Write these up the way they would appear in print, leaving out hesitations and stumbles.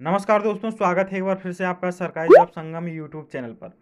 नमस्कार दोस्तों, स्वागत है एक बार फिर से आपका सरकारी जॉब संगम यूट्यूब चैनल पर।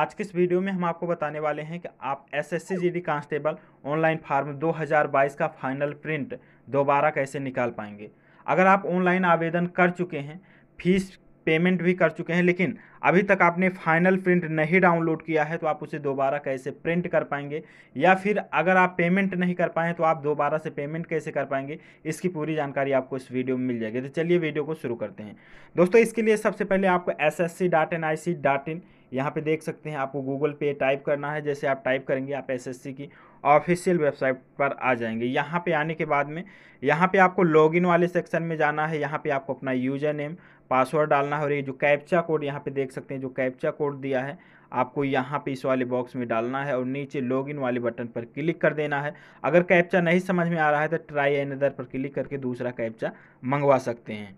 आज के इस वीडियो में हम आपको बताने वाले हैं कि आप SSC GD constable online form 2022 का फाइनल प्रिंट दोबारा कैसे निकाल पाएंगे। अगर आप ऑनलाइन आवेदन कर चुके हैं, फीस पेमेंट भी कर चुके हैं, लेकिन अभी तक आपने फाइनल प्रिंट नहीं डाउनलोड किया है तो आप उसे दोबारा कैसे प्रिंट कर पाएंगे, या फिर अगर आप पेमेंट नहीं कर पाएँ तो आप दोबारा से पेमेंट कैसे कर पाएंगे, इसकी पूरी जानकारी आपको इस वीडियो में मिल जाएगी। तो चलिए वीडियो को शुरू करते हैं। दोस्तों, इसके लिए सबसे पहले आपको SSC.NIC.in यहाँ पे देख सकते हैं, आपको गूगल पे टाइप करना है। जैसे आप टाइप करेंगे आप एसएससी की ऑफिशियल वेबसाइट पर आ जाएंगे। यहाँ पे आने के बाद में यहाँ पे आपको लॉगिन वाले सेक्शन में जाना है। यहाँ पे आपको अपना यूजर नेम पासवर्ड डालना है और ये जो कैप्चा कोड यहाँ पे देख सकते हैं, जो कैप्चा कोड दिया है आपको यहाँ पे इस वाले बॉक्स में डालना है और नीचे लॉगिन वाले बटन पर क्लिक कर देना है। अगर कैप्चा नहीं समझ में आ रहा है तो ट्राई अनदर पर क्लिक करके दूसरा कैप्चा मंगवा सकते हैं।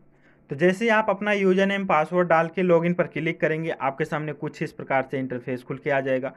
तो जैसे ही आप अपना यूजर नेम पासवर्ड डाल के लॉगिन पर क्लिक करेंगे, आपके सामने कुछ इस प्रकार से इंटरफेस खुल के आ जाएगा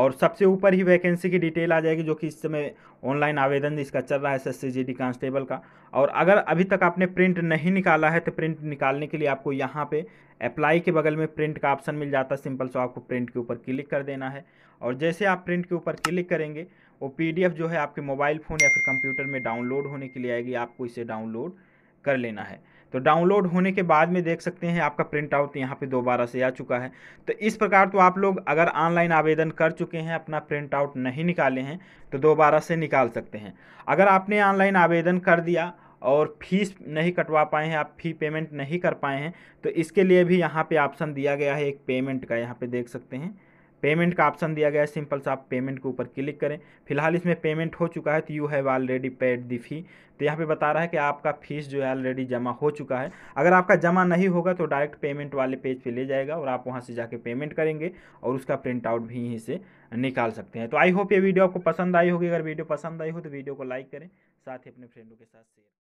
और सबसे ऊपर ही वैकेंसी की डिटेल आ जाएगी, जो कि इस समय ऑनलाइन आवेदन इसका चल रहा है एसएससी जीडी कांस्टेबल का। और अगर अभी तक आपने प्रिंट नहीं निकाला है तो प्रिंट निकालने के लिए आपको यहाँ पे अप्लाई के बगल में प्रिंट का ऑप्शन मिल जाता है सिंपल, सो आपको प्रिंट के ऊपर क्लिक कर देना है। और जैसे आप प्रिंट के ऊपर क्लिक करेंगे वो PDF जो है आपके मोबाइल फ़ोन या फिर कंप्यूटर में डाउनलोड होने के लिए आएगी, आपको इसे डाउनलोड कर लेना है। तो डाउनलोड होने के बाद में देख सकते हैं आपका प्रिंट आउट यहाँ पे दोबारा से आ चुका है। तो इस प्रकार तो आप लोग अगर ऑनलाइन आवेदन कर चुके हैं, अपना प्रिंट आउट नहीं निकाले हैं तो दोबारा से निकाल सकते हैं। अगर आपने ऑनलाइन आवेदन कर दिया और फीस नहीं कटवा पाए हैं, आप फी पेमेंट नहीं कर पाए हैं, तो इसके लिए भी यहाँ पर ऑप्शन दिया गया है एक पेमेंट का। यहाँ पर देख सकते हैं पेमेंट का ऑप्शन दिया गया है, सिंपल सा आप पेमेंट के ऊपर क्लिक करें। फिलहाल इसमें पेमेंट हो चुका है तो you have already paid the fee. तो यहाँ पे बता रहा है कि आपका फीस जो है ऑलरेडी जमा हो चुका है। अगर आपका जमा नहीं होगा तो डायरेक्ट पेमेंट वाले पेज पे ले जाएगा और आप वहाँ से जाके पेमेंट करेंगे और उसका प्रिंट आउट भी यहीं से निकाल सकते हैं। तो आई होप ये वीडियो आपको पसंद आई होगी। अगर वीडियो पसंद आई हो तो वीडियो को लाइक करें, साथ ही अपने फ्रेंडों के साथ शेयर